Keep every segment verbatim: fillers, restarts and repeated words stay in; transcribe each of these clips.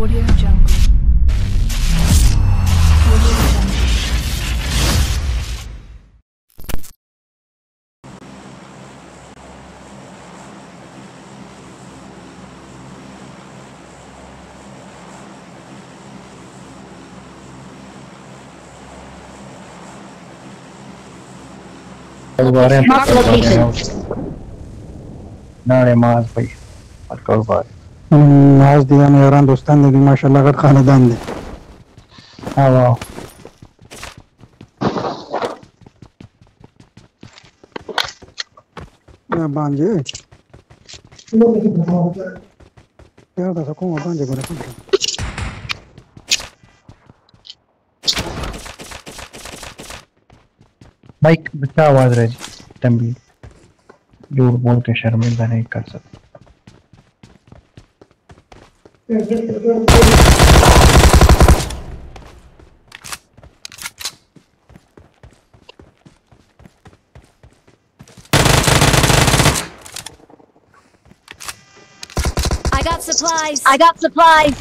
Audio Jungle. Audio Jungle. Mark location. No, they must be. I'll go by. Has the only around standing martial art Hanadandi. Hello. Yeah, Banji. Yeah, that's a cool Banji. Mike, the tower is ready. You want to share me the name concept. I got supplies. I got supplies.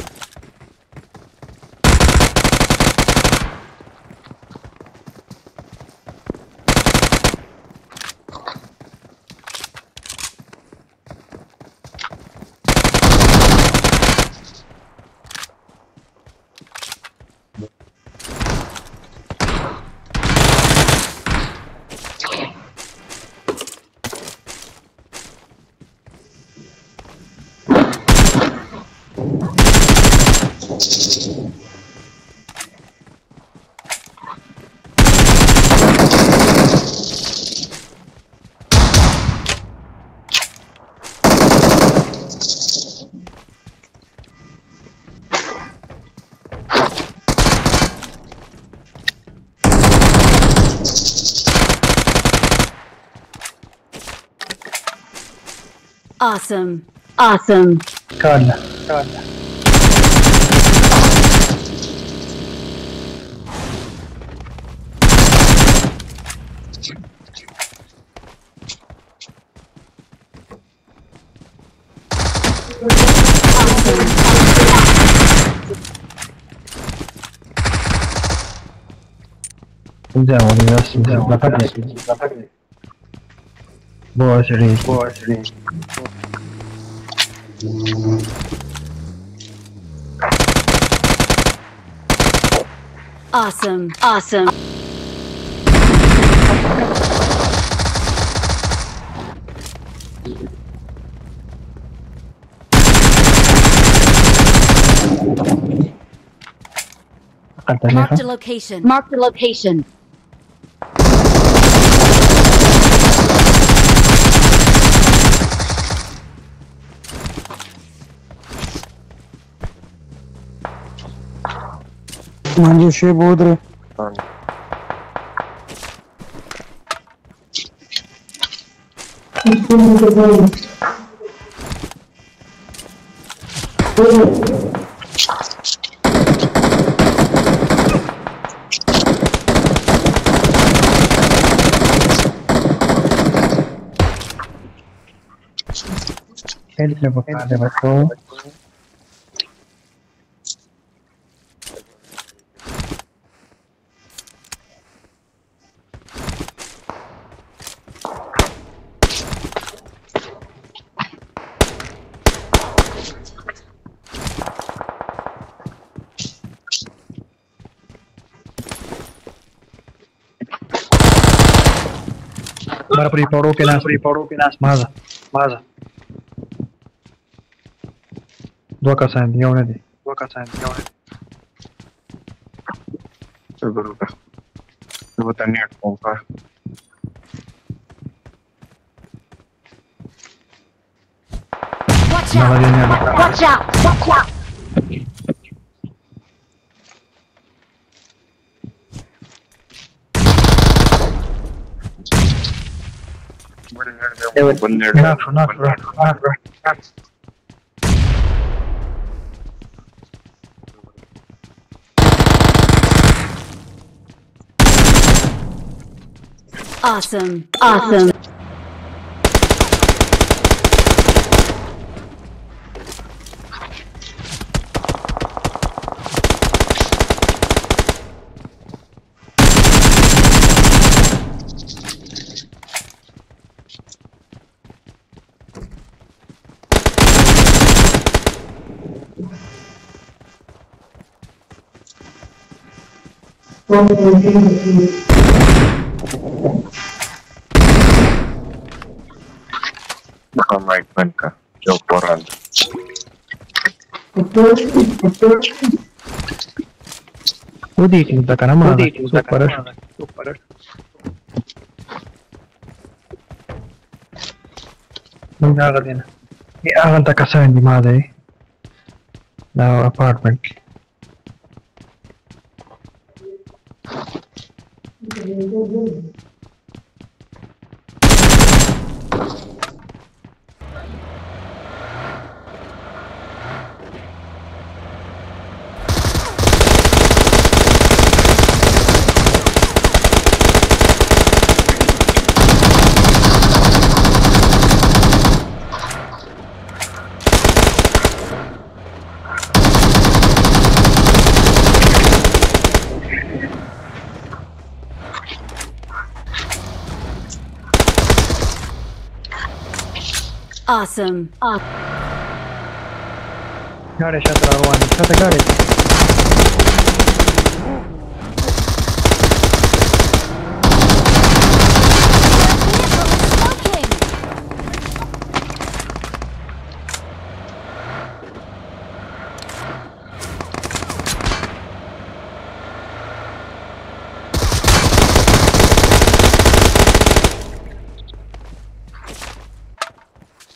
Awesome. Awesome. Good. Good. Andiamo, andiamo, la parte, la parte. Boa, gente, boa, gente. Awesome, awesome. Mark the location. Mark the location. Manju she bodre Para preparou que nas preparou que nas maza maza duas casas de onde duas casas de onde eu vou lutar eu vou tentar comprar watch out watch out watch out They would when they're not for not right. Awesome. Awesome. Come right, man. Joke for all. Who did you take? Who did you take? Super. Magagaling. Iyan ta kasi hindi maday. Now apartment. Awesome. Awesome. Got it, shot another one. Shot, I got it.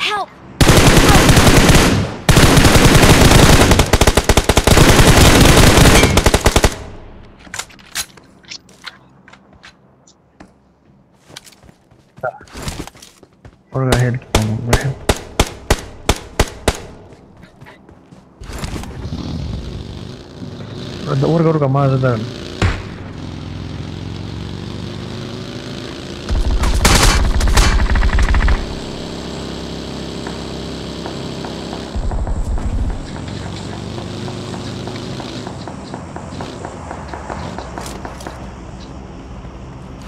Help! Or go ahead. Go ahead. Or go to Mazda.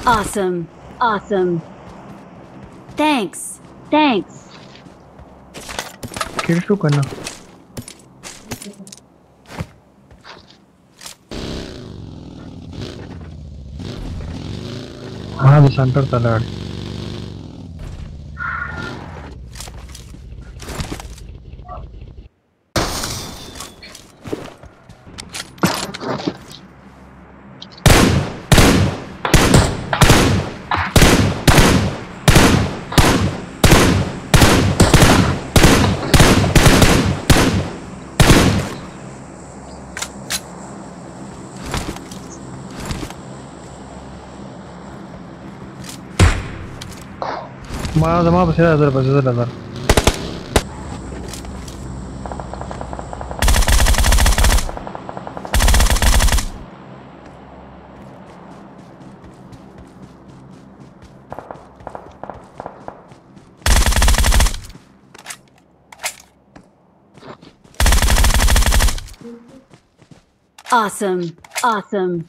Awesome. Awesome. Thanks. Thanks. Kill two karna. Ah, the center talad. ما هذا ما بس هذا ضرب هذا ضرب Awesome awesome